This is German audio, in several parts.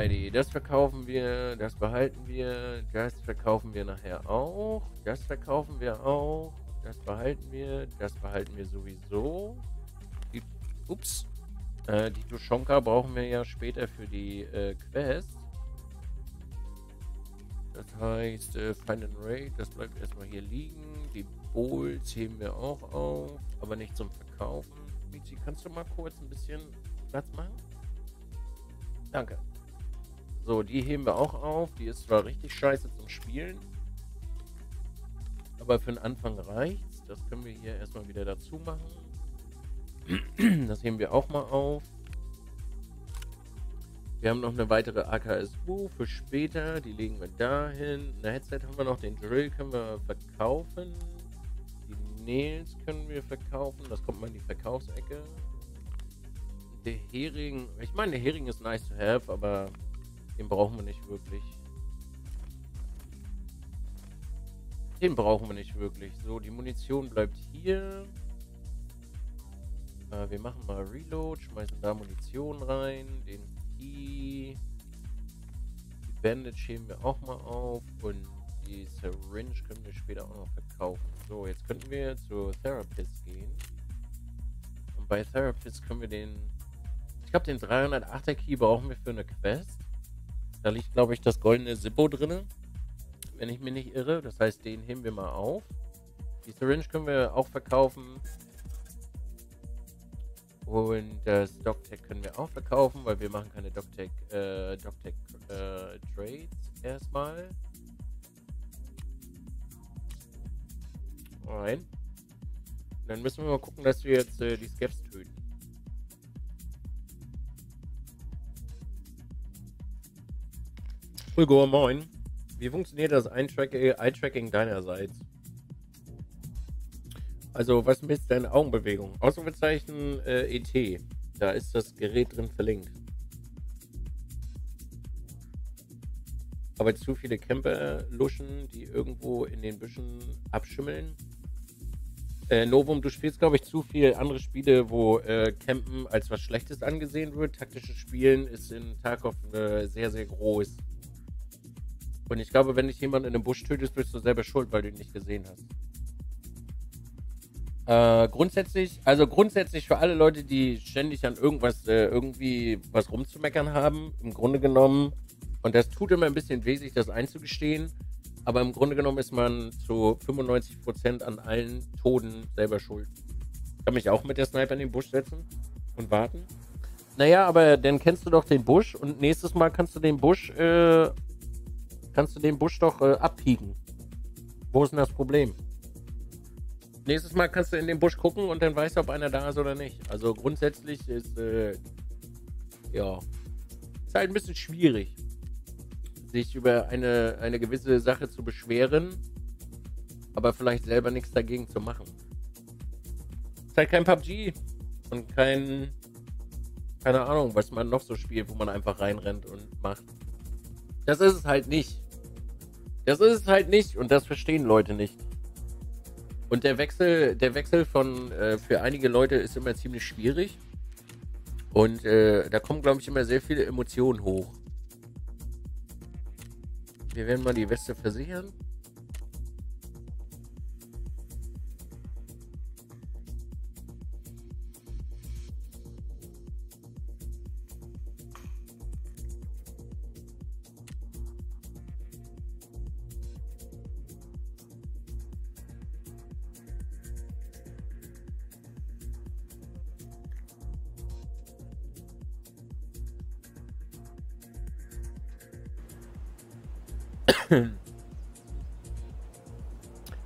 Alrighty, das verkaufen wir, das behalten wir, das verkaufen wir nachher auch, das verkaufen wir auch, das behalten wir sowieso. Die, ups. Die Tushonka brauchen wir ja später für die Quest. Das heißt, Find and Raid, das bleibt erstmal hier liegen. Die Bowls heben wir auch auf, aber nicht zum Verkaufen. Michi, kannst du mal kurz ein bisschen Platz machen? Danke. So, die heben wir auch auf. Die ist zwar richtig scheiße zum Spielen, aber für den Anfang reicht's. Das können wir hier erstmal wieder dazu machen. Das heben wir auch mal auf. Wir haben noch eine weitere AKSU für später. Die legen wir dahin. Eine Headset haben wir noch. Den Drill können wir verkaufen. Die Nails können wir verkaufen. Das kommt mal in die Verkaufsecke. Der Hering. Ich meine, der Hering ist nice to have, aber den brauchen wir nicht wirklich. So, die Munition bleibt hier. Wir machen mal Reload, schmeißen da Munition rein, den Key, die Bandage heben wir auch mal auf und die Syringe können wir später auch noch verkaufen. So, jetzt könnten wir zu Therapist gehen und bei Therapist können wir den, ich glaube den 308er Key brauchen wir für eine Quest. Da liegt glaube ich das goldene Zippo drin, wenn ich mich nicht irre, das heißt den heben wir mal auf. Die Syringe können wir auch verkaufen. Und das DocTech können wir auch verkaufen, weil wir machen keine DocTech Trades erstmal. Alright. Dann müssen wir mal gucken, dass wir jetzt die Scavs töten. Ulgo, moin. Wie funktioniert das Eye-Tracking deinerseits? Also, was mit deinen Augenbewegungen? Ausrufezeichen ET. Da ist das Gerät drin verlinkt. Aber zu viele Camper luschen, die irgendwo in den Büschen abschimmeln. Novum, du spielst, glaube ich, zu viel andere Spiele, wo Campen als was Schlechtes angesehen wird. Taktisches Spielen ist in Tarkov sehr, sehr groß. Und ich glaube, wenn dich jemand in einem Busch tötet, bist du selber schuld, weil du ihn nicht gesehen hast. Grundsätzlich für alle Leute, die ständig an irgendwas irgendwie was rumzumeckern haben, im Grunde genommen, und das tut immer ein bisschen weh, sich das einzugestehen, aber im Grunde genommen ist man zu 95% an allen Toten selber schuld. Ich kann mich auch mit der Sniper in den Busch setzen und warten. Naja, aber dann kennst du doch den Busch und nächstes Mal kannst du den Busch doch abbiegen. Wo ist denn das Problem? Nächstes Mal kannst du in den Busch gucken und dann weißt du, ob einer da ist oder nicht. Also grundsätzlich ist, ja, ist halt ein bisschen schwierig, sich über eine gewisse Sache zu beschweren, aber vielleicht selber nichts dagegen zu machen. Ist halt kein PUBG und kein, keine Ahnung, was man noch so spielt, wo man einfach reinrennt und macht. Das ist es halt nicht. Das ist es halt nicht und das verstehen Leute nicht. Und der Wechsel von für einige Leute ist immer ziemlich schwierig und da kommen, glaube ich, immer sehr viele Emotionen hoch. Wir werden mal die Weste versichern.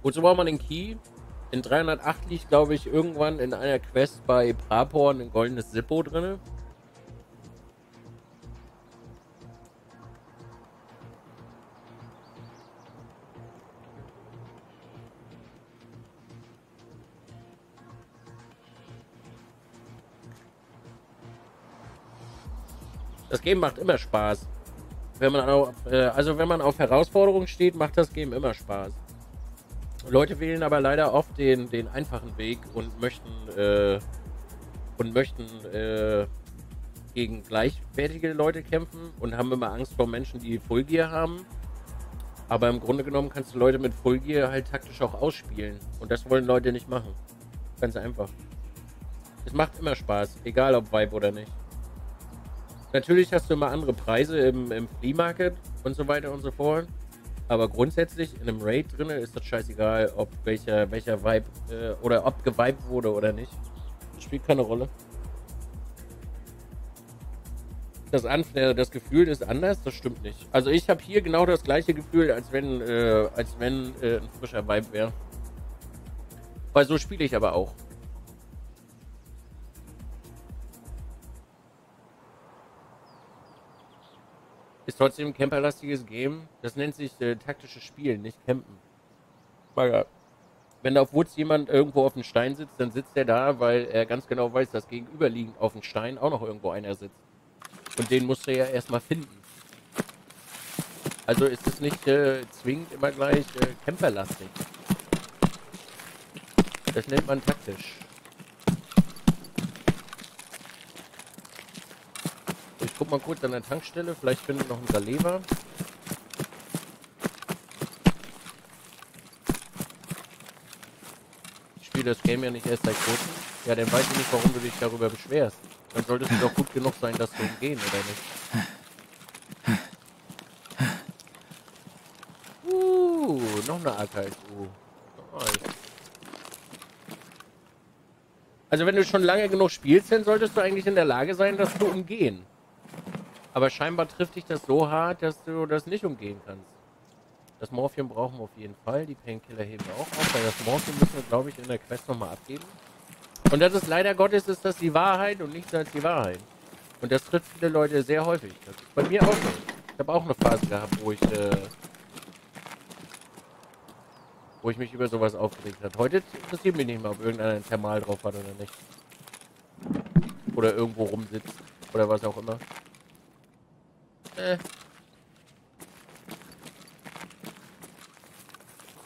Wozu braucht man den Key? In 308 liegt, glaube ich, irgendwann in einer Quest bei Prapor ein goldenes Zippo drin. Das Game macht immer Spaß. Wenn man auf, wenn man auf Herausforderungen steht, macht das Game immer Spaß. Leute wählen aber leider oft den einfachen Weg und möchten gegen gleichwertige Leute kämpfen und haben immer Angst vor Menschen, die Full Gear haben. Aber im Grunde genommen kannst du Leute mit Full Gear halt taktisch auch ausspielen. Und das wollen Leute nicht machen. Ganz einfach. Es macht immer Spaß, egal ob Vibe oder nicht. Natürlich hast du immer andere Preise im Flea Market und so weiter und so fort. Aber grundsätzlich in einem Raid drin ist das scheißegal, ob welcher Vibe oder ob gewiped wurde oder nicht. Das spielt keine Rolle. Das Gefühl ist anders, das stimmt nicht. Also ich habe hier genau das gleiche Gefühl, als wenn ein frischer Vibe wäre. Weil so spiele ich aber auch. Ist trotzdem ein camperlastiges Game. Das nennt sich taktisches Spielen, nicht Campen. Bagger. Wenn auf Woods jemand irgendwo auf dem Stein sitzt, dann sitzt er da, weil er ganz genau weiß, dass gegenüberliegend auf dem Stein auch noch irgendwo einer sitzt. Und den musst du ja erstmal finden. Also ist es nicht zwingend immer gleich camperlastig. Das nennt man taktisch. Ich guck mal kurz an der Tankstelle, vielleicht finden wir noch einen Salever. Ich spiele das Game ja nicht erst seit kurzem. Ja, dann weiß ich nicht, warum du dich darüber beschwerst. Dann solltest du doch gut genug sein, das zu umgehen, oder nicht? Noch eine AKSU. Also wenn du schon lange genug spielst, dann solltest du eigentlich in der Lage sein, das zu umgehen. Aber scheinbar trifft dich das so hart, dass du das nicht umgehen kannst. Das Morphium brauchen wir auf jeden Fall. Die Painkiller heben wir auch auf, weil das Morphium müssen wir, glaube ich, in der Quest nochmal abgeben. Und das ist leider Gottes, ist das die Wahrheit und nichts als die Wahrheit. Und das trifft viele Leute sehr häufig. Das ist bei mir auch so. Ich habe auch eine Phase gehabt, wo ich mich über sowas aufgeregt habe. Heute interessiert mich nicht mehr, ob irgendeiner ein Thermal drauf hat oder nicht. Oder irgendwo rumsitzt. Oder was auch immer.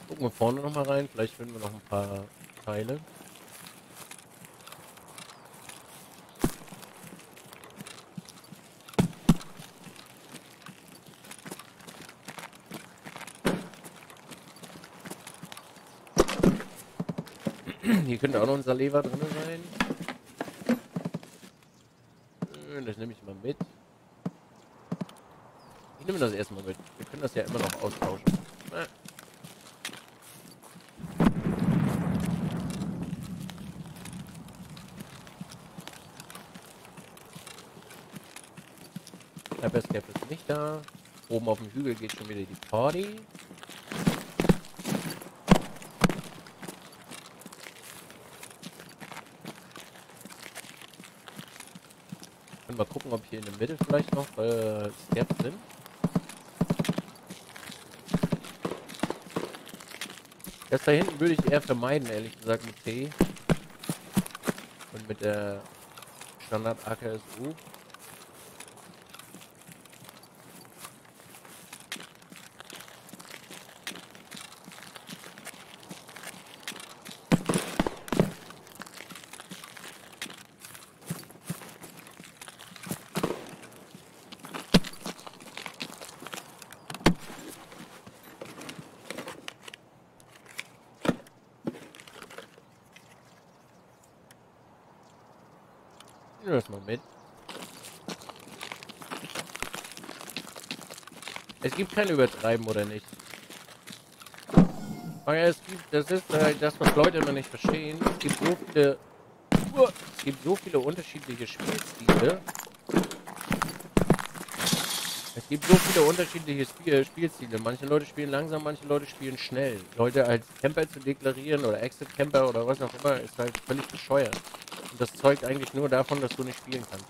Gucken wir vorne nochmal rein. Vielleicht finden wir noch ein paar Teile. Hier könnte auch noch unser Lever drin sein. Das nehme ich mal mit. Ich nehme das erstmal mit. Wir können das ja immer noch austauschen. Der Scav ist nicht da. Oben auf dem Hügel geht schon wieder die Party. Mal gucken, ob hier in der Mitte vielleicht noch Scav sind. Das da hinten würde ich eher vermeiden, ehrlich gesagt, mit T und mit der Standard AKSU. Das mal mit. Es gibt kein Übertreiben oder nicht. Das ist das, was Leute immer nicht verstehen. Es gibt so viele unterschiedliche Spielstile. Es gibt so viele unterschiedliche Spielstile. Manche Leute spielen langsam, manche Leute spielen schnell. Leute als Camper zu deklarieren oder Exit Camper oder was auch immer ist halt völlig bescheuert. Und das zeugt eigentlich nur davon, dass du nicht spielen kannst.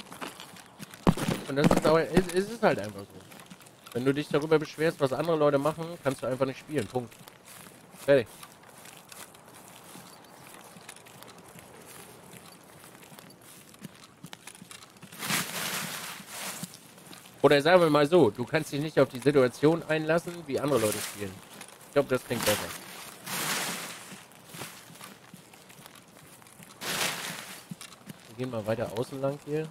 Und das ist aber, es ist halt einfach so. Wenn du dich darüber beschwerst, was andere Leute machen, kannst du einfach nicht spielen. Punkt. Fertig. Oder sagen wir mal so, du kannst dich nicht auf die Situation einlassen, wie andere Leute spielen. Ich glaube, das klingt besser. Gehen wir weiter außen lang hier.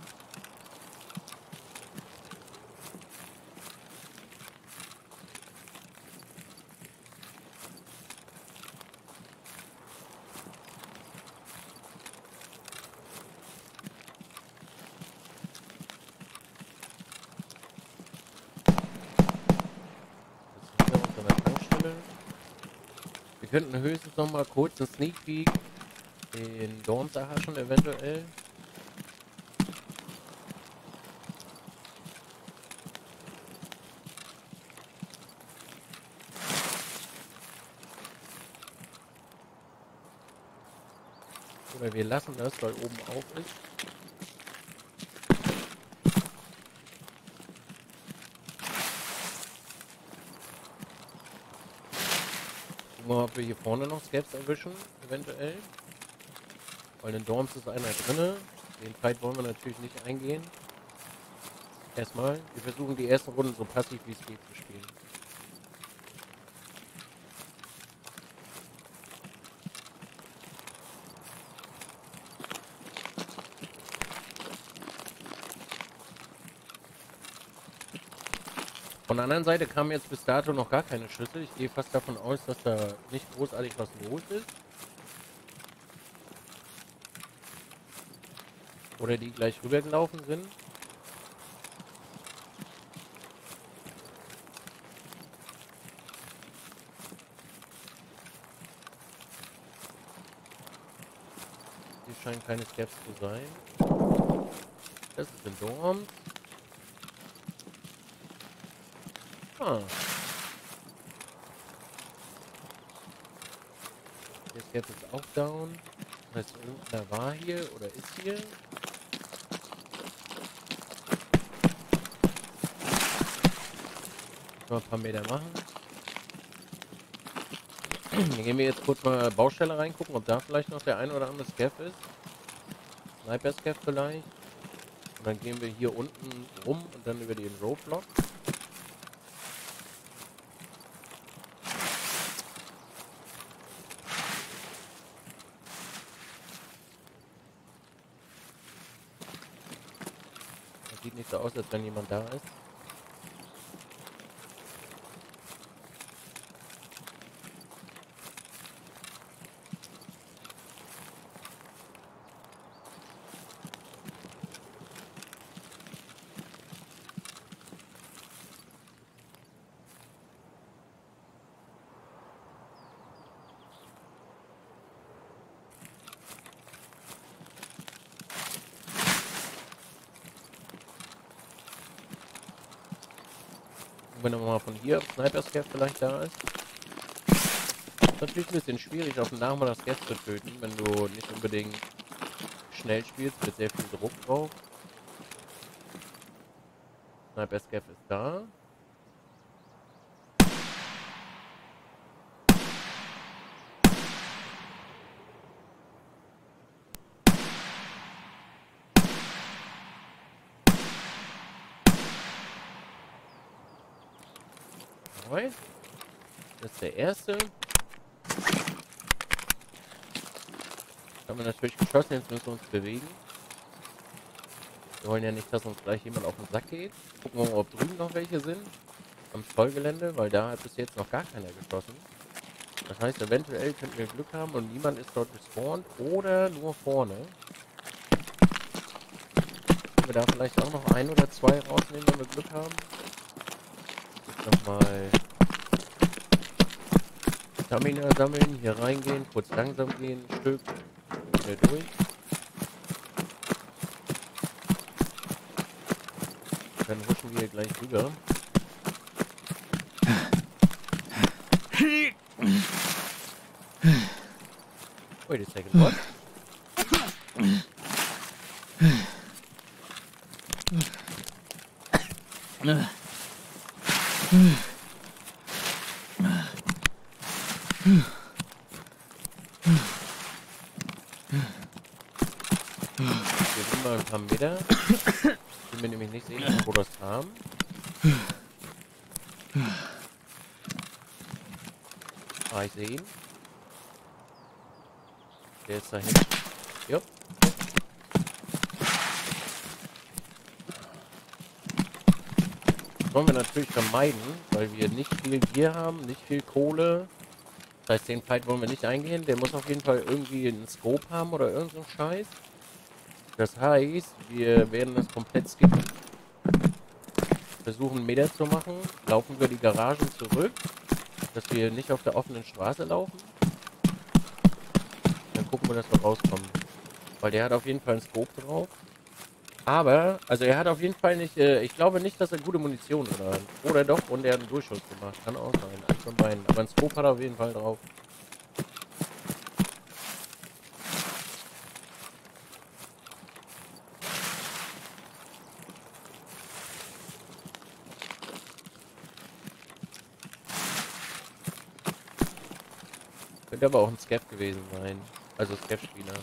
Wir könnten höchstens noch mal kurz einen Sneak Peek in Dorms erhaschen, eventuell. Oder wir lassen das, weil oben auf ist. Gucken wir mal, ob wir hier vorne noch Scabs erwischen, eventuell. Weil in Dorms ist einer drinne. Den Fight wollen wir natürlich nicht eingehen. Erstmal, wir versuchen die ersten Runden so passiv wie es geht zu spielen. Von der anderen Seite kamen jetzt bis dato noch gar keine Schüsse. Ich gehe fast davon aus, dass da nicht großartig was los ist. Oder die gleich rübergelaufen sind. Hier scheinen keine Scabs zu sein. Das ist ein Dorm. Ah. Der Scav ist auch down. Das heißt, irgendeiner war hier oder ist hier. Mal ein paar Meter machen. Dann gehen wir jetzt kurz mal Baustelle reingucken, ob da vielleicht noch der ein oder andere Scav ist. Sniper-Scav vielleicht. Und dann gehen wir hier unten rum und dann über den Roadblock. Sieht nicht so aus, als wenn jemand da ist. Wenn wir nochmal von hier Sniper-Scav vielleicht da ist. Ist natürlich ein bisschen schwierig, auf dem Nachmittag Scav zu töten, wenn du nicht unbedingt schnell spielst, mit sehr viel Druck drauf. Sniper-Scav ist da. Das ist der erste. Das haben wir natürlich geschossen, jetzt müssen wir uns bewegen. Wir wollen ja nicht, dass uns gleich jemand auf den Sack geht. Gucken wir mal, ob drüben noch welche sind. Am Vollgelände, weil da hat bis jetzt noch gar keiner geschossen. Das heißt, eventuell könnten wir Glück haben und niemand ist dort gespawnt oder nur vorne. Können wir da vielleicht auch noch ein oder zwei rausnehmen, wenn wir Glück haben? Nochmal Stamina sammeln, hier reingehen, kurz langsam gehen, ein Stück wieder durch. Dann rutschen wir hier gleich rüber. Wait a second, what? Der ist da hinten. Jupp. Das wollen wir natürlich vermeiden, weil wir nicht viel Gier haben, nicht viel Kohle. Das heißt, den Fight wollen wir nicht eingehen. Der muss auf jeden Fall irgendwie einen Scope haben oder irgend so einen Scheiß. Das heißt, wir werden das komplett skippen. Versuchen, Meter zu machen. Laufen wir die Garagen zurück, dass wir nicht auf der offenen Straße laufen. gucken, wo das noch rauskommt. Weil der hat auf jeden Fall einen Scope drauf. Aber, also er hat auf jeden Fall nicht, ich glaube nicht, dass er gute Munition hat. Oder doch, und er hat einen Durchschuss gemacht. Kann auch sein, eins von beiden. Aber einen Scope hat er auf jeden Fall drauf. Könnte aber auch ein Scav gewesen sein. Also Scav-Spieler.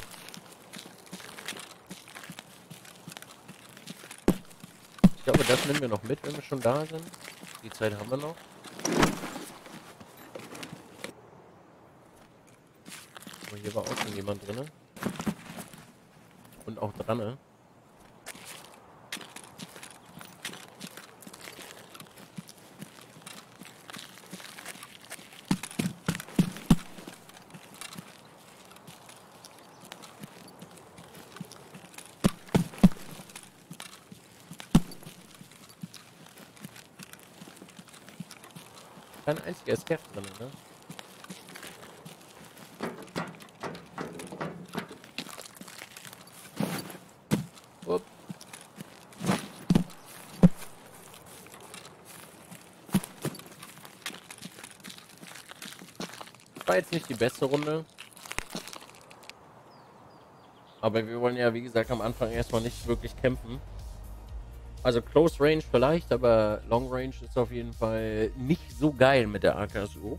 Ich glaube, das nehmen wir noch mit, wenn wir schon da sind. Die Zeit haben wir noch. Aber hier war auch schon jemand drin. Und auch dran, ne? Kein einziger Scav drin, ne? Upp. War jetzt nicht die beste Runde. Aber wir wollen ja, wie gesagt, am Anfang erstmal nicht wirklich kämpfen. Also Close Range vielleicht, aber Long Range ist auf jeden Fall nicht so geil mit der AKSU.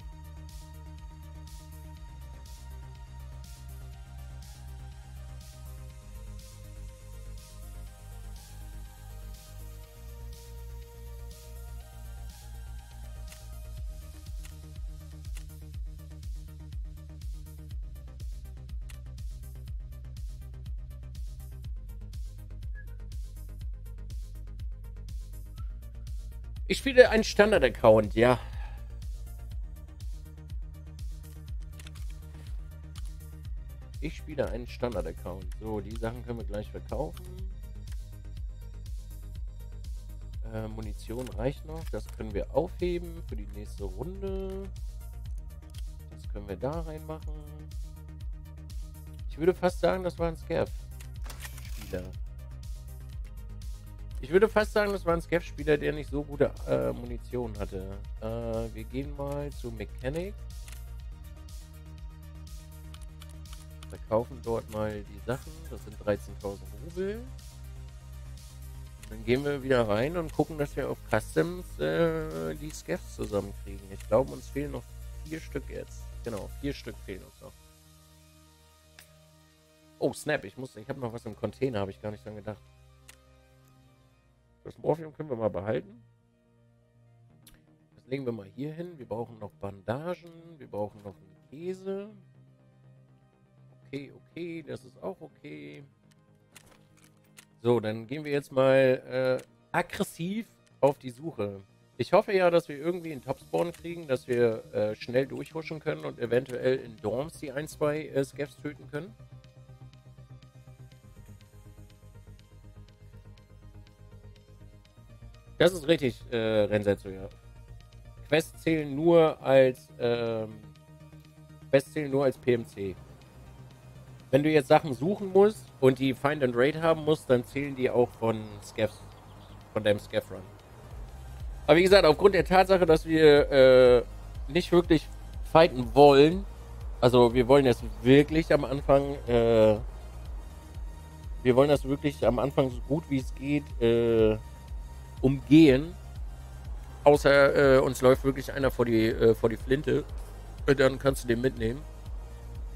Ich spiele einen Standard-Account, ja. Ich spiele einen Standard-Account. So, die Sachen können wir gleich verkaufen. Munition reicht noch. Das können wir aufheben für die nächste Runde. Das können wir da reinmachen. Ich würde fast sagen, das war ein Scav-Spieler. Ich würde fast sagen, das war ein Scav-Spieler, der nicht so gute Munition hatte. Wir gehen mal zu Mechanic. Verkaufen dort mal die Sachen. Das sind 13.000 Rubel. Dann gehen wir wieder rein und gucken, dass wir auf Customs die Scavs zusammenkriegen. Ich glaube, uns fehlen noch 4 Stück jetzt. Genau, 4 Stück fehlen uns noch. Oh, Snap. Ich habe noch was im Container, habe ich gar nicht dran gedacht. Das Morphium können wir mal behalten. Das legen wir mal hier hin. Wir brauchen noch Bandagen. Wir brauchen noch einen Käse. Okay, okay. Das ist auch okay. So, dann gehen wir jetzt mal aggressiv auf die Suche. Ich hoffe ja, dass wir irgendwie einen Topspawn kriegen, dass wir schnell durchhuschen können und eventuell in Dorms die 1-2 Scavs töten können. Das ist richtig, Rensetsu, ja. Quests zählen nur als PMC. Wenn du jetzt Sachen suchen musst und die Find and Raid haben musst, dann zählen die auch von Scavs, von deinem Scav-Run. Aber wie gesagt, aufgrund der Tatsache, dass wir nicht wirklich fighten wollen, also wir wollen jetzt wirklich am Anfang so gut wie es geht umgehen, außer uns läuft wirklich einer vor die Flinte, dann kannst du den mitnehmen.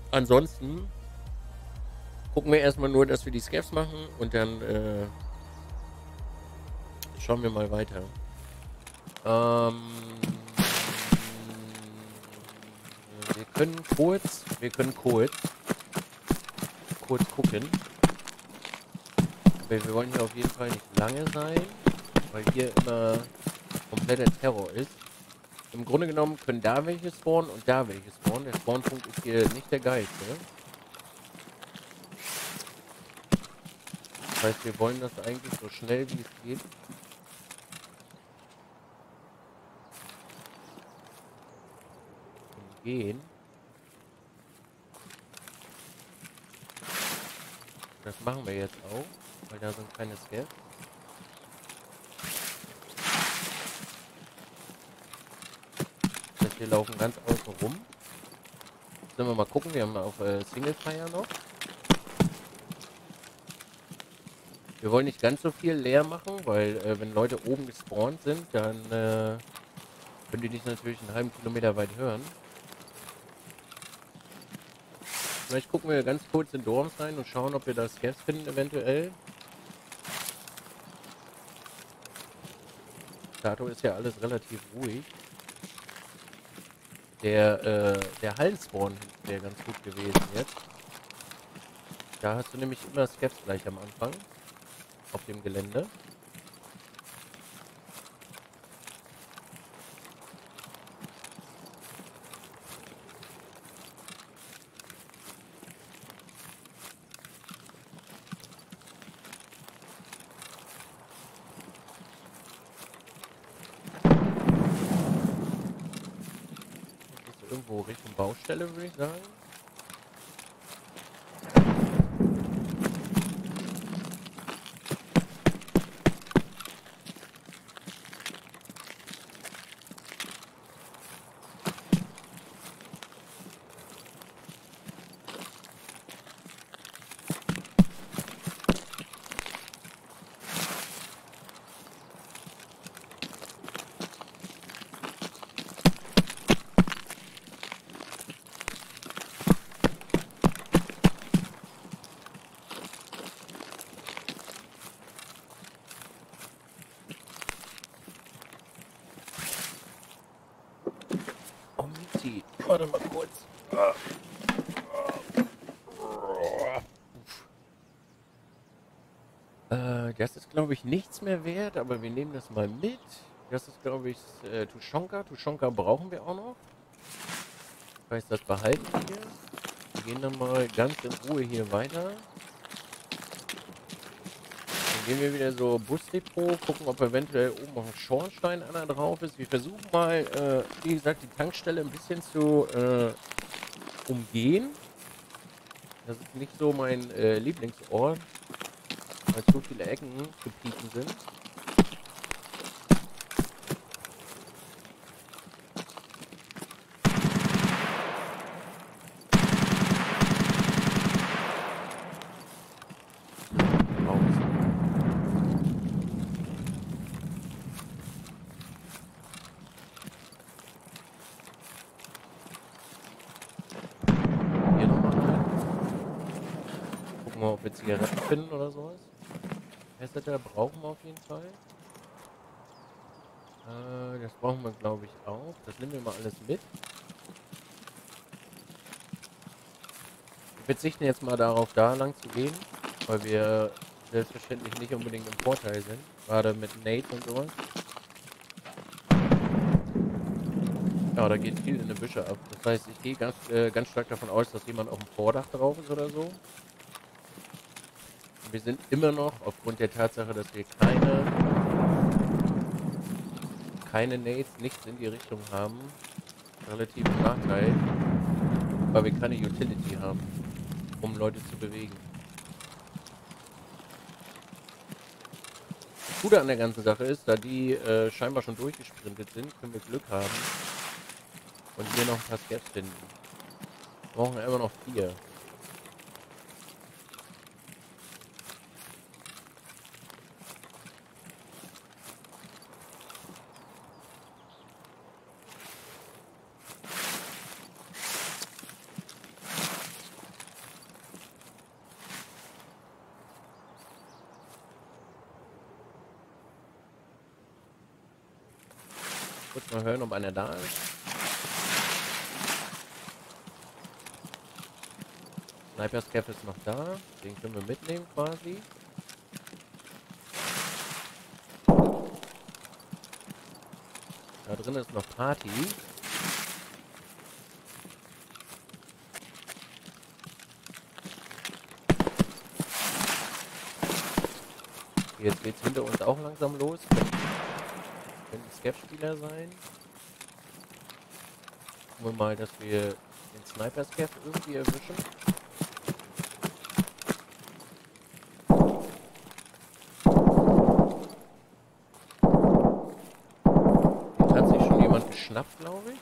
Ansonsten gucken wir erstmal nur, dass wir die Scavs machen und dann schauen wir mal weiter. Wir können kurz gucken. Aber wir wollen hier auf jeden Fall nicht lange sein, weil hier immer kompletter Terror ist. Im Grunde genommen können da welche spawnen und da welche spawnen. Der Spawnpunkt ist hier nicht der geilste. Das heißt, wir wollen das eigentlich so schnell wie es geht. Gehen. Das machen wir jetzt auch, weil da so ein kleines Gap. Wir laufen ganz außen rum. Sollen wir mal gucken, wir haben auf Singlefire noch. Wir wollen nicht ganz so viel leer machen, weil wenn Leute oben gespawnt sind, dann können die dich natürlich einen halben Kilometer weit hören. Vielleicht gucken wir ganz kurz in Dorms rein und schauen, ob wir da Scavs finden eventuell. Dato ist ja alles relativ ruhig. Der Hallenspawn wäre ganz gut gewesen jetzt. Da hast du nämlich immer Scavs gleich am Anfang. Auf dem Gelände. Irgendwo Richtung Baustelle, würde ich sagen. Warte mal kurz. Das ist, glaube ich, nichts mehr wert, aber wir nehmen das mal mit. Das ist, glaube ich, Tushonka. Tushonka brauchen wir auch noch. Ich weiß, das behalten wir. Wir gehen dann mal ganz in Ruhe hier weiter. Dann gehen wir wieder so Busdepot, gucken, ob eventuell oben auf dem Schornstein einer drauf ist. Wir versuchen mal, wie gesagt, die Tankstelle ein bisschen zu umgehen. Das ist nicht so mein Lieblingsort, weil so viele Ecken zu bieten sind. Ob wir Zigaretten finden oder sowas. Festletter brauchen wir auf jeden Fall. Das brauchen wir, glaube ich, auch. Das nehmen wir mal alles mit. Wir verzichten jetzt mal darauf, da lang zu gehen, weil wir selbstverständlich nicht unbedingt im Vorteil sind. Gerade mit Nate und sowas. Ja, da geht viel in den Büsche ab. Das heißt, ich gehe ganz stark davon aus, dass jemand auf dem Vordach drauf ist oder so. Wir sind immer noch, aufgrund der Tatsache, dass wir keine Nades, nichts in die Richtung haben, relativ im Nachteil, weil wir keine Utility haben, um Leute zu bewegen. Das Gute an der ganzen Sache ist, da die scheinbar schon durchgesprintet sind, können wir Glück haben und hier noch ein paar Scavs finden. Wir brauchen immer noch 4. Kurz mal hören, ob einer da ist. Sniper Scav ist noch da. Den können wir mitnehmen quasi. Da drin ist noch Party. Jetzt geht's hinter uns auch langsam los. Könnte ein Scav-Spieler sein. Gucken wir mal, dass wir den Sniper-Scav irgendwie erwischen. knapp, glaube ich.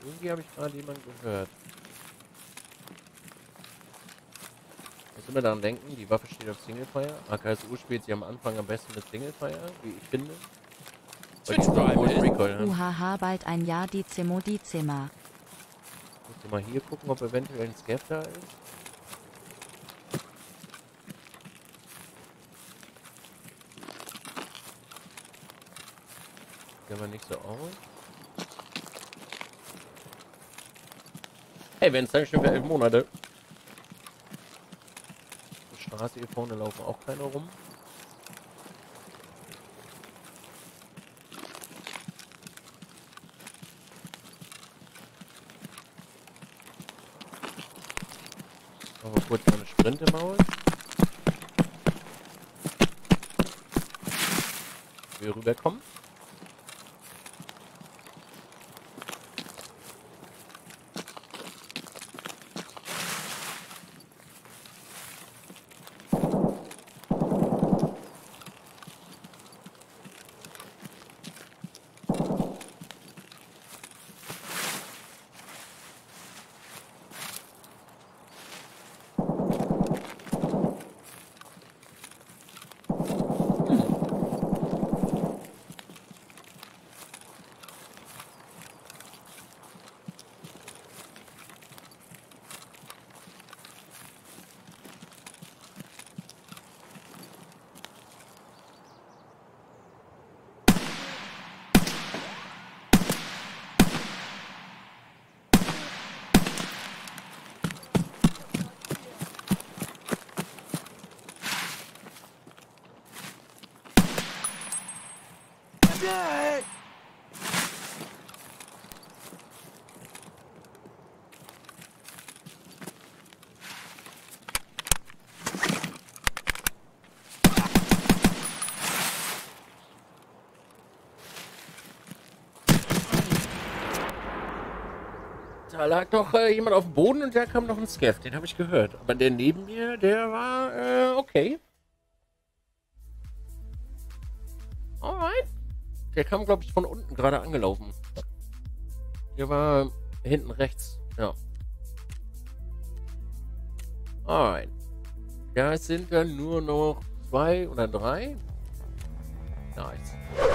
Irgendwie habe ich gerade jemanden gehört. Ich muss immer daran denken, die Waffe steht auf Singlefire. AKSU spielt sie am Anfang am besten mit Singlefire, wie ich finde. Uhaha, bald ein Jahr Dezemo. Ich muss mal hier gucken, ob eventuell ein Scav da ist. Sieht aber nicht so aus. Hey, wenn es dann schon für 11 Monate. Auf der Straße hier vorne laufen auch keine rum. Aber kurz mal eine Sprint im Maul. Wir rüberkommen. Da lag doch jemand auf dem Boden und da kam noch ein Scav, den habe ich gehört. Aber der neben mir, der war okay. Alright. Der kam, glaube ich, von unten gerade angelaufen. Der war hinten rechts, ja. Alright. Da sind dann nur noch 2 oder 3. Nice.